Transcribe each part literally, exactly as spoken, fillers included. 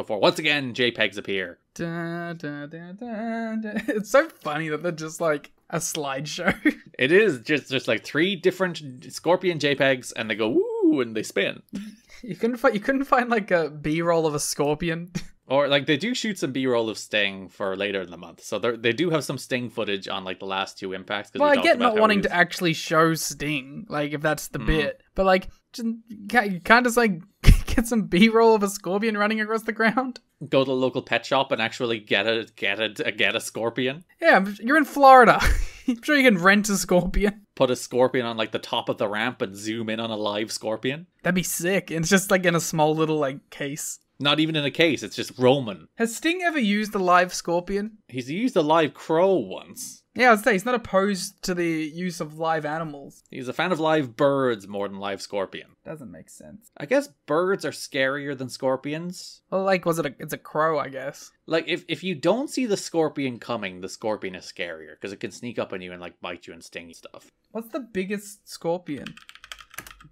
before once again JPEGs appear. Da, da, da, da, da. It's so funny that they're just like a slideshow. It is just just like three different Scorpion JPEGs, and they go woo and they spin. You couldn't find you couldn't find like a B-roll of a Scorpion. Or like they do shoot some B-roll of Sting for later in the month, so they they do have some Sting footage on like the last two impacts. Well, we I get not wanting was... to actually show Sting, like if that's the mm. bit, but like just, you can't just like get some B-roll of a Scorpion running across the ground. Go to the local pet shop and actually get a get a get a Scorpion. Yeah, you're in Florida. I'm sure you can rent a Scorpion. Put a Scorpion on like the top of the ramp and zoom in on a live Scorpion. That'd be sick. It's just like in a small little like case. Not even in a case, it's just Roman. Has Sting ever used a live Scorpion? He's used a live crow once. Yeah, I'd say he's not opposed to the use of live animals. He's a fan of live birds more than live scorpion. Doesn't make sense. I guess birds are scarier than scorpions. Well, like, was it a, it's a crow, I guess. Like, if, if you don't see the scorpion coming, the scorpion is scarier, because it can sneak up on you and, like, bite you and sting you stuff. What's the biggest scorpion?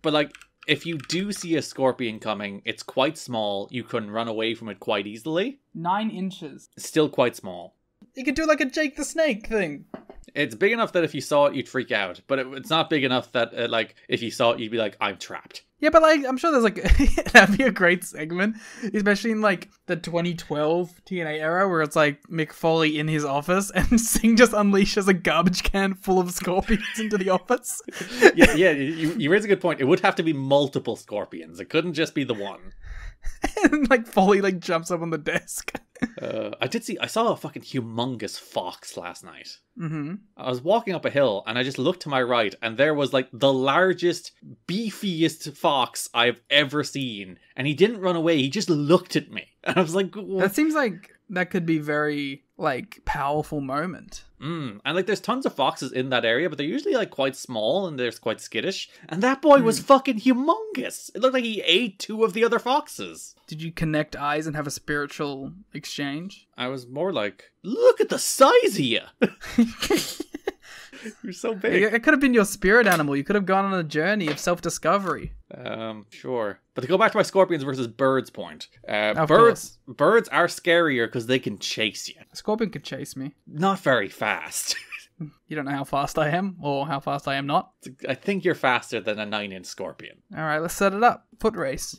But, like... if you do see a scorpion coming, it's quite small. You can run away from it quite easily. Nine inches. Still quite small. You could do like a Jake the Snake thing. It's big enough that if you saw it, you'd freak out. But it, it's not big enough that, uh, like, if you saw it, you'd be like, I'm trapped. Yeah, but, like, I'm sure there's, like, that'd be a great segment. Especially in, like, the twenty twelve T N A era where it's, like, Mick Foley in his office and Sting just unleashes a garbage can full of scorpions into the office. Yeah, yeah, you, you raise a good point. It would have to be multiple scorpions. It couldn't just be the one. And, like, Foley, like, jumps up on the desk. Uh, I did see, I saw a fucking humongous fox last night. Mm-hmm. I was walking up a hill and I just looked to my right and there was like the largest, beefiest fox I've ever seen. And he didn't run away, he just looked at me. And I was like, what? That seems like that could be very, like, powerful moment. Mm. And like there's tons of foxes in that area, but they're usually like quite small and they're quite skittish. And that boy mm. was fucking humongous. It looked like he ate two of the other foxes. Did you connect eyes and have a spiritual exchange? I was more like, look at the size of you. You're so big. It could have been your spirit animal. You could have gone on a journey of self-discovery. Um, sure. But to go back to my scorpions versus birds point. Uh, birds course. birds are scarier because they can chase you. A scorpion could chase me. Not very fast. You don't know how fast I am or how fast I am not. I think you're faster than a nine-inch scorpion. All right, let's set it up. Foot race.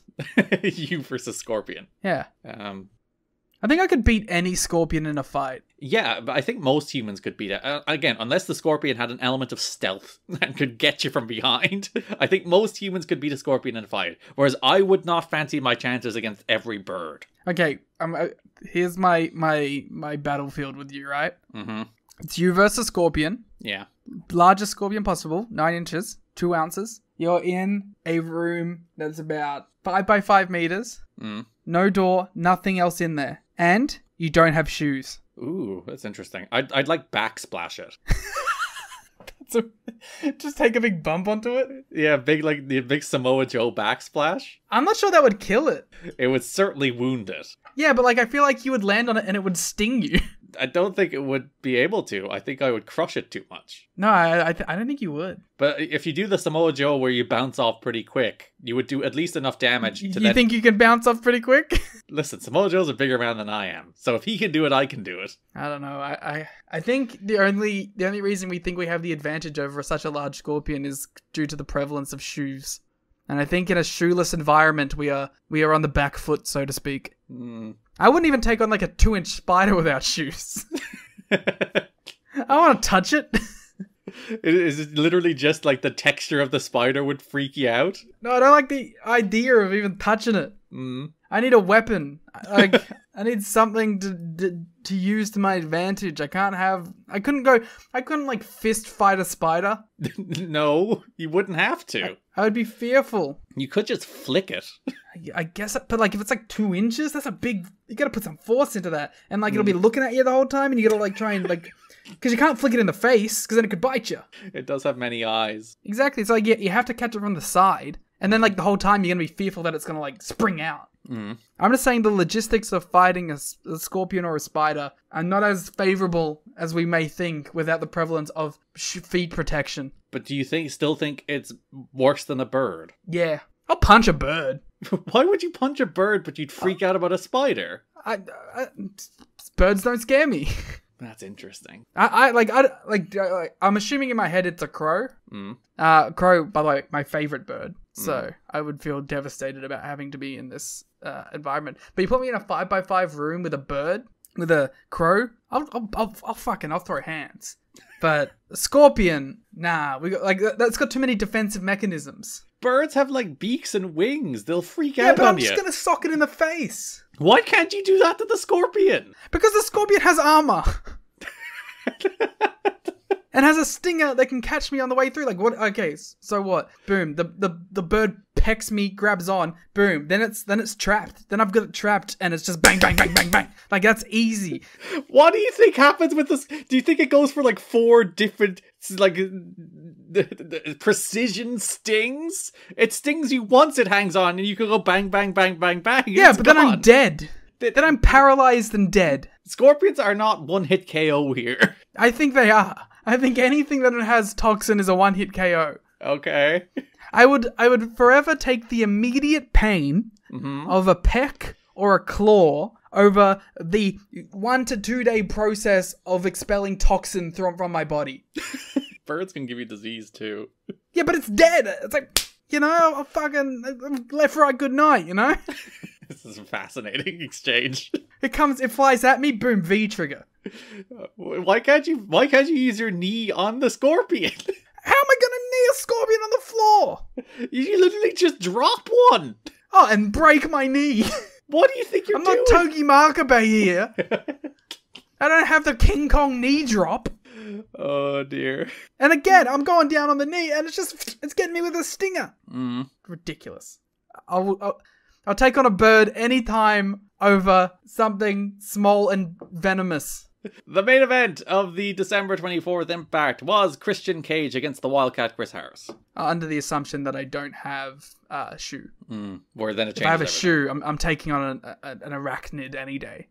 You versus scorpion. Yeah. Um... I think I could beat any scorpion in a fight. Yeah, but I think most humans could beat it. Uh, again, unless the scorpion had an element of stealth and could get you from behind, I think most humans could beat a scorpion in a fight. Whereas I would not fancy my chances against every bird. Okay, um, uh, here's my, my, my battlefield with you, right? Mm-hmm. It's you versus scorpion. Yeah. Largest scorpion possible, nine inches, two ounces. You're in a room that's about five by five meters. Mm. No door, nothing else in there. And you don't have shoes. Ooh, that's interesting. I'd, I'd like backsplash it. That's a, just take a big bump onto it? Yeah, big like the big Samoa Joe backsplash. I'm not sure that would kill it. It would certainly wound it. Yeah, but like I feel like you would land on it and it would sting you. I don't think it would be able to. I think I would crush it too much. No, I I, th I don't think you would. But if you do the Samoa Joe where you bounce off pretty quick, you would do at least enough damage to you then... think you can bounce off pretty quick? Listen, Samoa Joe's a bigger man than I am. So if he can do it, I can do it. I don't know. I, I, I think the only the only reason we think we have the advantage over such a large scorpion is due to the prevalence of shoes. And I think in a shoeless environment, we are we are on the back foot, so to speak. Mm. I wouldn't even take on like a two-inch spider without shoes. I want to touch it. It is literally just like the texture of the spider would freak you out. No, I don't like the idea of even touching it. Mm. I need a weapon. Like I need something to, to to use to my advantage. I can't have. I couldn't go. I couldn't like fist fight a spider. No, you wouldn't have to. I, I would be fearful. You could just flick it. I, I guess, but like if it's like two inches, that's a big. You gotta put some force into that, and like it'll be looking at you the whole time, and you gotta like try and like, because you can't flick it in the face, because then it could bite you. It does have many eyes. Exactly. It's like you, you have to catch it from the side. And then, like, the whole time, you're going to be fearful that it's going to, like, spring out. Mm. I'm just saying the logistics of fighting a, a scorpion or a spider are not as favorable as we may think without the prevalence of sh feet protection. But do you think still think it's worse than a bird? Yeah. I'll punch a bird. Why would you punch a bird, but you'd freak uh, out about a spider? I, I, birds don't scare me. That's interesting. I, I like I like I'm assuming in my head it's a crow. Mm. Uh, crow, by the way, my favorite bird. Mm. So I would feel devastated about having to be in this uh, environment. But you put me in a five by five room with a bird, with a crow. I'll I'll I'll, I'll fucking I'll throw hands. But scorpion, nah. We got like that's got too many defensive mechanisms. Birds have like beaks and wings. They'll freak yeah, out on you. Yeah, but I'm just going to sock it in the face. Why can't you do that to the scorpion? Because the scorpion has armor. And has a stinger that can catch me on the way through. Like, what? Okay, so what? Boom. The the the bird pecks me, grabs on. Boom. Then it's then it's trapped. Then I've got it trapped, and it's just bang, bang, bang, bang, bang. Like, that's easy. What do you think happens with this? Do you think it goes for like four different like precision stings? It stings you once, it hangs on, and you can go bang, bang, bang, bang, bang. Yeah, but gone. Then I'm dead. Then I'm paralyzed and dead. Scorpions are not one-hit K O here. I think they are. I think anything that has toxin is a one-hit K O. Okay. I would I would forever take the immediate pain mm-hmm. of a peck or a claw over the one to two day process of expelling toxin th from my body. Birds can give you disease too. Yeah, but it's dead. It's like, you know, I'll fucking left, right, good night, you know? This is a fascinating exchange. It comes, it flies at me, boom, V trigger. Why can't you, why can't you use your knee on the scorpion? How am I gonna knee a scorpion on the floor? You literally just drop one. Oh, and break my knee. What do you think you're I'm doing? I'm not Togi Markabe here. I don't have the King Kong knee drop. Oh dear. And again, I'm going down on the knee and it's just, it's getting me with a stinger. Mm. Ridiculous. I'll... I'll I'll take on a bird any time over something small and venomous. The main event of the December twenty-fourth Impact was Christian Cage against the Wildcat Chris Harris. Uh, under the assumption that I don't have uh, a shoe. Mm, or then it changes. If I have a everything. shoe, I'm, I'm taking on an, a, an arachnid any day.